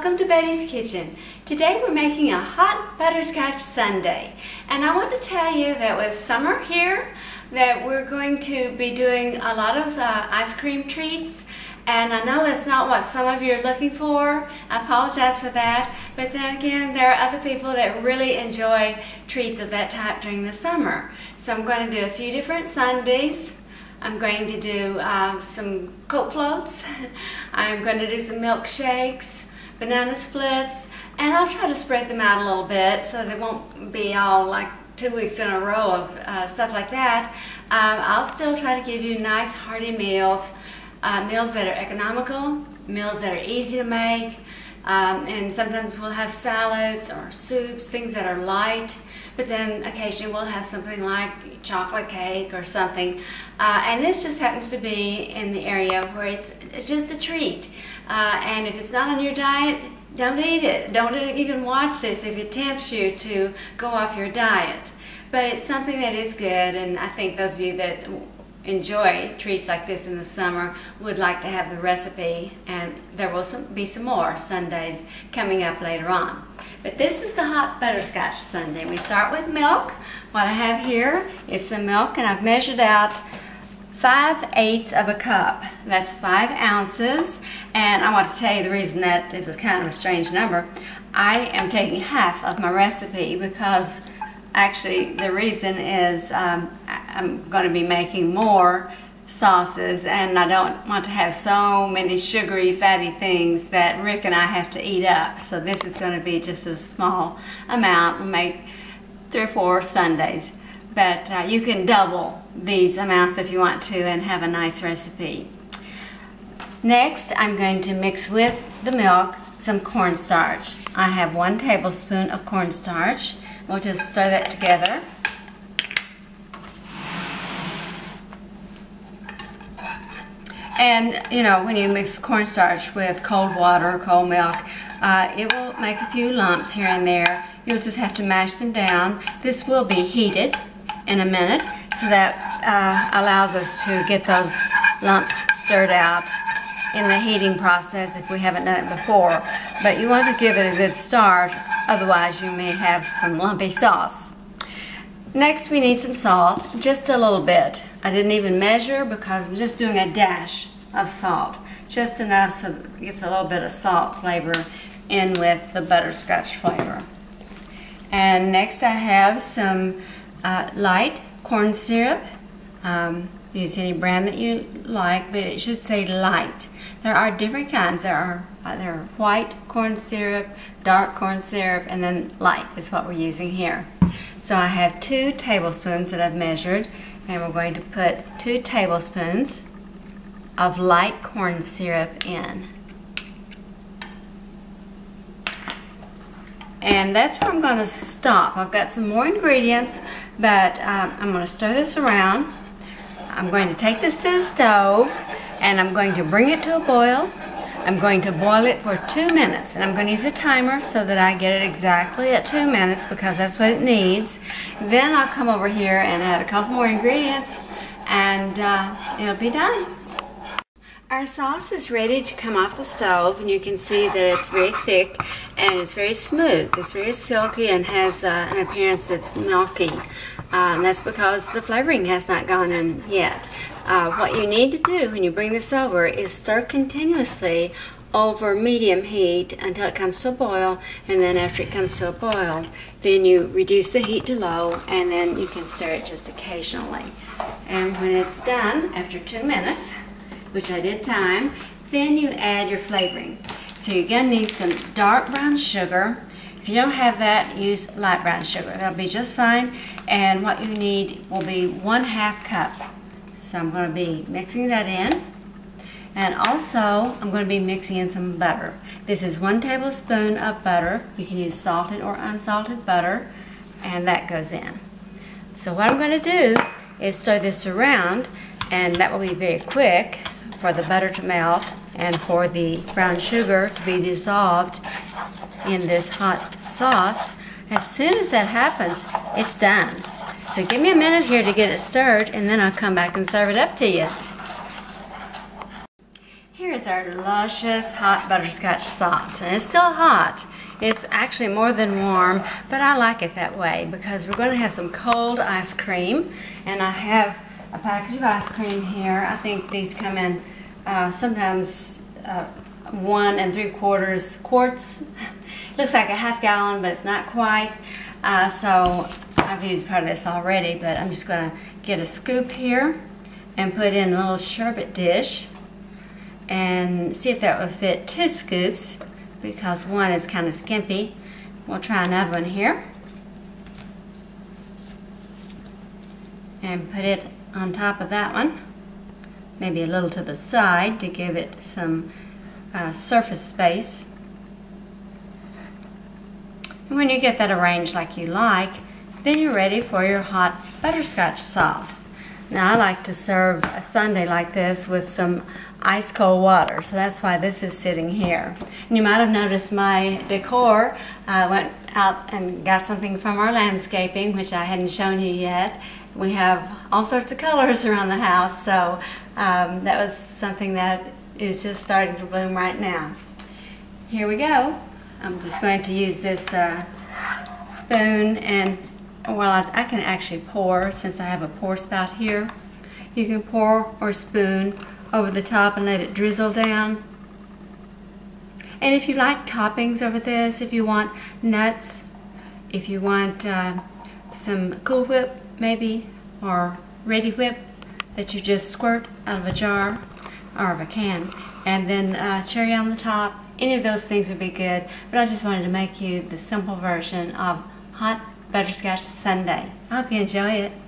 Welcome to Betty's Kitchen. Today we're making a hot butterscotch sundae, and I want to tell you that with summer here that we're going to be doing a lot of ice cream treats, and I know that's not what some of you are looking for. I apologize for that, but then again there are other people that really enjoy treats of that type during the summer. So I'm going to do a few different sundaes. I'm going to do some Coke floats, I'm going to do some milkshakes, banana splits, and I'll try to spread them out a little bit so they won't be all like 2 weeks in a row of stuff like that. I'll still try to give you nice hearty meals, meals that are economical, meals that are easy to make, and sometimes we'll have salads or soups, things that are light. But then occasionally we'll have something like chocolate cake or something. And this just happens to be in the area where it's just a treat. And if it's not on your diet, don't eat it. Don't even watch this if it tempts you to go off your diet. But it's something that is good, and I think those of you that enjoy treats like this in the summer would like to have the recipe, and there will be some more sundaes coming up later on. But this is the hot butterscotch sundae. We start with milk. What I have here is some milk, and I've measured out 5/8 of a cup. That's 5 ounces, and I want to tell you the reason that is kind of a strange number. I am taking half of my recipe because actually the reason is I'm going to be making more sauces, and I don't want to have so many sugary, fatty things that Rick and I have to eat up. So this is going to be just a small amount. We'll make 3 or 4 sundaes, but you can double these amounts if you want to and have a nice recipe. Next, I'm going to mix with the milk some cornstarch. I have 1 tablespoon of cornstarch. We'll just stir that together. And you know, when you mix cornstarch with cold water or cold milk, it will make a few lumps here and there. You'll just have to mash them down. This will be heated in a minute, so that allows us to get those lumps stirred out in the heating process if we haven't done it before. But you want to give it a good start, otherwise you may have some lumpy sauce. Next, we need some salt, just a little bit. I didn't even measure because I'm just doing a dash of salt, just enough so it gets a little bit of salt flavor in with the butterscotch flavor. And next, I have some light corn syrup. Use any brand that you like, but it should say light. There are different kinds. There are white corn syrup, dark corn syrup, and then light is what we're using here. So I have 2 tablespoons that I've measured, and we're going to put 2 tablespoons of light corn syrup in. And that's where I'm going to stop. I've got some more ingredients, but I'm going to stir this around. I'm going to take this to the stove, and I'm going to bring it to a boil. I'm going to boil it for 2 minutes, and I'm going to use a timer so that I get it exactly at 2 minutes because that's what it needs. Then I'll come over here and add a couple more ingredients, and it'll be done. Our sauce is ready to come off the stove, and you can see that it's very thick and it's very smooth. It's very silky and has an appearance that's milky, and that's because the flavoring has not gone in yet. What you need to do when you bring this over is stir continuously over medium heat until it comes to a boil, and then after it comes to a boil, then you reduce the heat to low, and then you can stir it just occasionally. And when it's done, after 2 minutes, which I did time, then you add your flavoring. So you're going to need some dark brown sugar. If you don't have that, use light brown sugar. That'll be just fine. And what you need will be 1/2 cup. So I'm going to be mixing that in, and also I'm going to be mixing in some butter. This is 1 tablespoon of butter. You can use salted or unsalted butter, and that goes in. So what I'm going to do is stir this around, and that will be very quick for the butter to melt and for the brown sugar to be dissolved in this hot sauce. As soon as that happens, it's done. So give me a minute here to get it stirred, and then I'll come back and serve it up to you. Here's our luscious hot butterscotch sauce, and it's still hot. It's actually more than warm, but I like it that way because we're going to have some cold ice cream, and I have a package of ice cream here. I think these come in sometimes 1 3/4 quarts. Looks like a half gallon, but it's not quite. So I've used part of this already, but I'm just going to get a scoop here and put in a little sherbet dish and see if that would fit 2 scoops because one is kind of skimpy. We'll try another one here and put it on top of that one, maybe a little to the side to give it some surface space. And when you get that arranged like you like, then you're ready for your hot butterscotch sauce. Now I like to serve a sundae like this with some ice cold water, so that's why this is sitting here. And you might have noticed my decor. I went out and got something from our landscaping, which I hadn't shown you yet. We have all sorts of colors around the house, so that was something that is just starting to bloom right now. Here we go. I'm just going to use this spoon, and well, I can actually pour, since I have a pour spout here. You can pour or spoon over the top and let it drizzle down. And if you like toppings over this, if you want nuts, if you want some Cool Whip maybe, or Ready Whip that you just squirt out of a jar or of a can, and then cherry on the top, any of those things would be good. But I just wanted to make you the simple version of hot butterscotch sundae. I hope you enjoy it.